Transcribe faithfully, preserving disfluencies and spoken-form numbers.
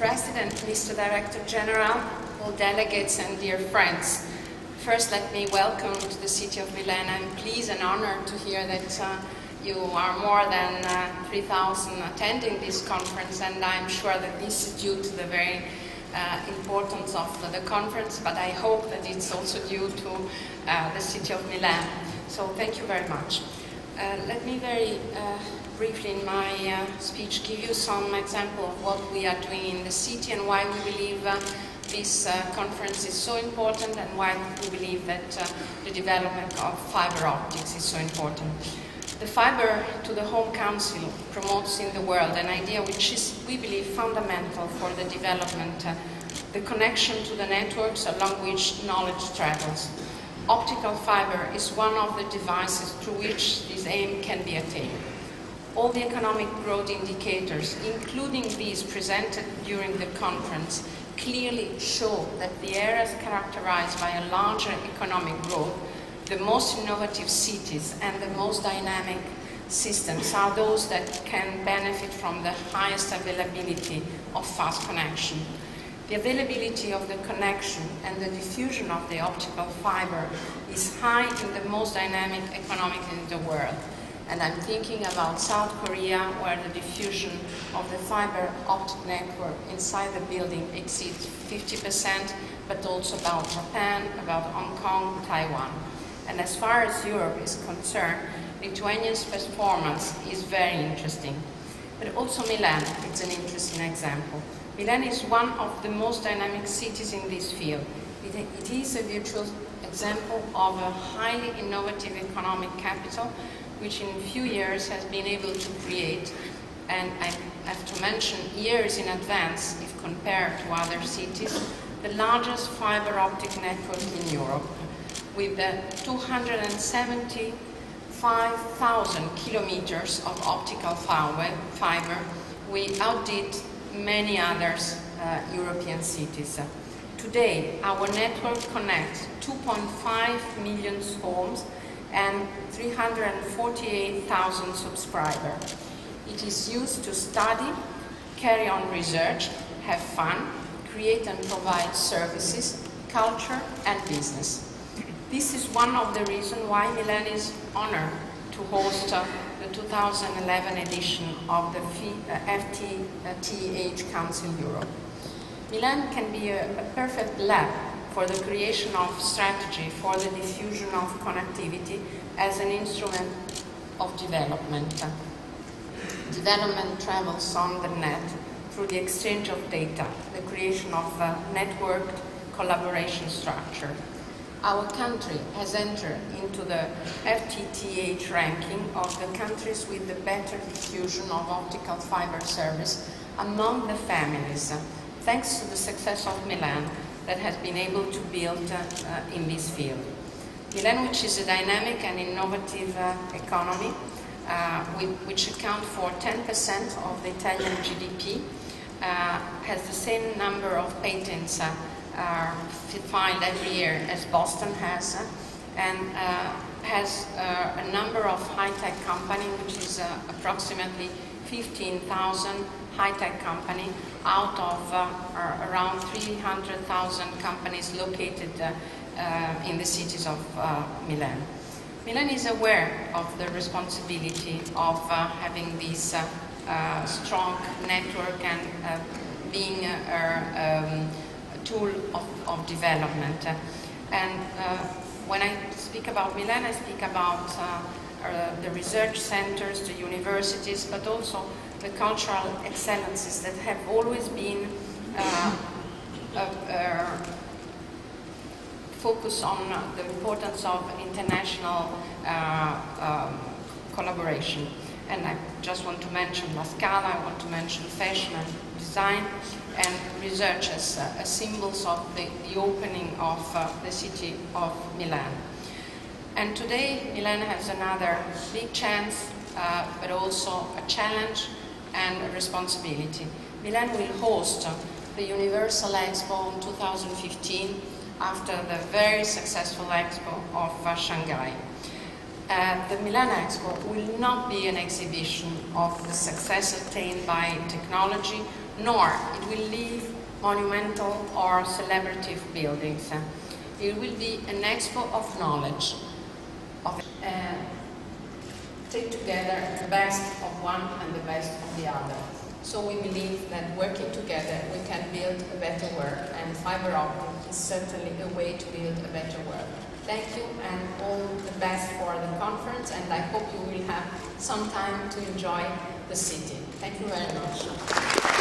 President, Mister Director General, all delegates and dear friends. First, let me welcome to the city of Milan. I'm pleased and honored to hear that uh, you are more than uh, three thousand attending this conference, and I'm sure that this is due to the very uh, importance of the conference, but I hope that it's also due to uh, the city of Milan. So thank you very much. Uh, let me very uh, briefly in my uh, speech give you some example of what we are doing in the city and why we believe uh, this uh, conference is so important and why we believe that uh, the development of fiber optics is so important. The Fiber to the Home Council promotes in the world an idea which is, we believe, fundamental for the development, uh, the connection to the networks along which knowledge travels. Optical fiber is one of the devices through which this aim can be attained. All the economic growth indicators, including these presented during the conference, clearly show that the areas characterized by a larger economic growth, the most innovative cities and the most dynamic systems are those that can benefit from the highest availability of fast connection. The availability of the connection and the diffusion of the optical fiber is high in the most dynamic economies in the world. And I'm thinking about South Korea, where the diffusion of the fiber optic network inside the building exceeds fifty percent, but also about Japan, about Hong Kong, Taiwan. And as far as Europe is concerned, Lithuania's performance is very interesting. But also Milan is an interesting example. Milan is one of the most dynamic cities in this field. It, it is a virtual example of a highly innovative economic capital, which in a few years has been able to create, and I have to mention years in advance if compared to other cities, the largest fiber optic network in Europe, with two hundred seventy-five thousand kilometers of optical fiber. We outdid many other uh, European cities. Today, our network connects two point five million homes and three hundred forty-eight thousand subscribers. It is used to study, carry on research, have fun, create and provide services, culture and business. This is one of the reasons why Milan is honored to host uh, the two thousand eleven edition of the F T T H Council Europe. Milan can be a, a perfect lab for the creation of strategy for the diffusion of connectivity as an instrument of development. Development travels on the net through the exchange of data, the creation of a networked collaboration structure. Our country has entered into the F T T H ranking of the countries with the better diffusion of optical fiber service among the families, thanks to the success of Milan, that has been able to build uh, uh, in this field. Milan, which is a dynamic and innovative uh, economy, uh, with, which accounts for ten percent of the Italian G D P, uh, has the same number of patents uh, uh, filed every year as Boston has, uh, and uh, has uh, a number of high-tech companies, which is uh, approximately fifteen thousand high-tech companies out of uh, around three hundred thousand companies located uh, uh, in the cities of uh, Milan. Milan is aware of the responsibility of uh, having this uh, uh, strong network and uh, being a, a, um, a tool of, of development. Uh, and uh, when I speak about Milan, I speak about uh, Uh, the research centers, the universities, but also the cultural excellences that have always been uh, uh, uh, focused on uh, the importance of international uh, um, collaboration. And I just want to mention La Scala, I want to mention fashion and design, and research as, uh, as symbols of the, the opening of uh, the city of Milan. And today, Milan has another big chance, uh, but also a challenge and a responsibility. Milan will host the Universal Expo in two thousand fifteen after the very successful Expo of uh, Shanghai. Uh, the Milan Expo will not be an exhibition of the success attained by technology, nor it will leave monumental or celebrative buildings. It will be an expo of knowledge, of uh, take together the best of one and the best of the other. So we believe that working together we can build a better world, and fiber optic is certainly a way to build a better world. Thank you, and all the best for the conference, and I hope you will have some time to enjoy the city. Thank you very much.